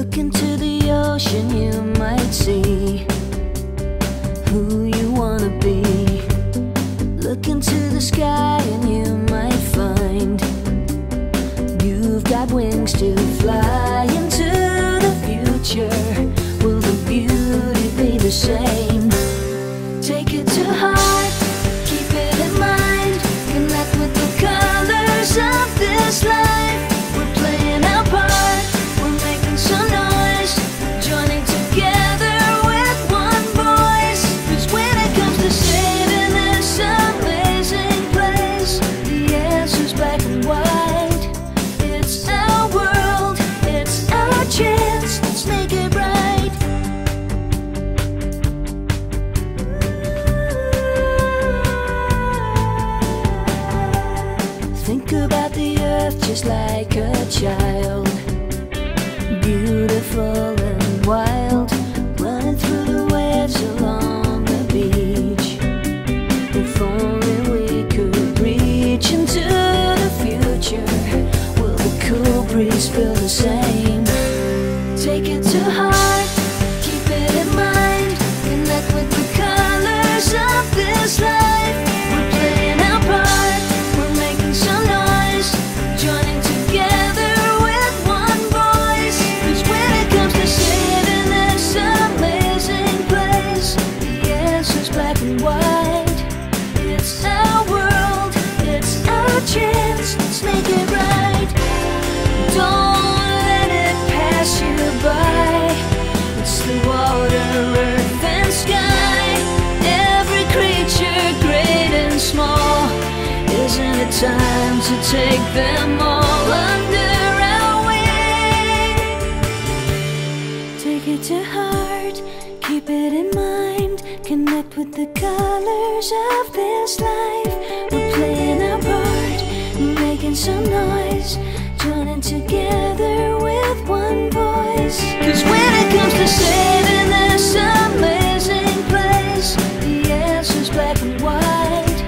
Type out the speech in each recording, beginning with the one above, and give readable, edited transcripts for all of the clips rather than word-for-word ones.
Look into the ocean, you might see who you wanna be. Look into the sky and you might find you've got wings to fly. Into the future, will the beauty be the same? Take it to heart, keep it in mind, connect with the colors of this life. We're playing our part, we're making some noise, joining together with one voice. 'Cause when it comes to saving this amazing place, the answer's black and white. It's our world, it's our chance, let's make it right. Think about the earth just like a child, beautiful and wild, running through the waves along the beach. If only we could reach into the future, will the cool breeze feel the same? Take it to heart, keep it in mind, connect with the colors of this life. Let's make it right. Don't let it pass you by. It's the water, earth, and sky. Every creature, great and small. Isn't it time to take them all under our wing? Take it to heart, keep it in mind, connect with the colors of this life. We're playing our part, making some noise, joining together with one voice. 'Cause when it comes to saving this amazing place, the answer's black and white.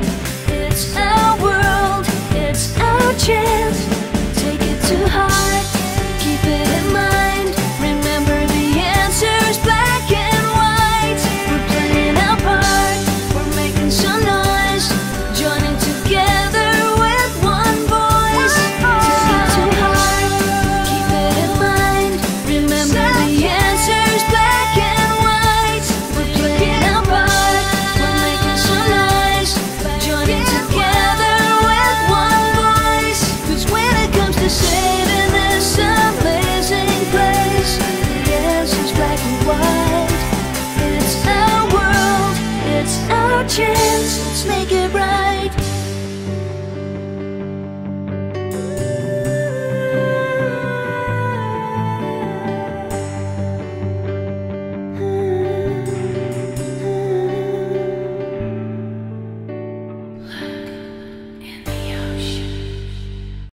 It's our world, it's our chance. Take it to heart, keep it in mind, remember the answer's black and white. We're playing our part, we're making some noise, joining together. Chance, let's make it right.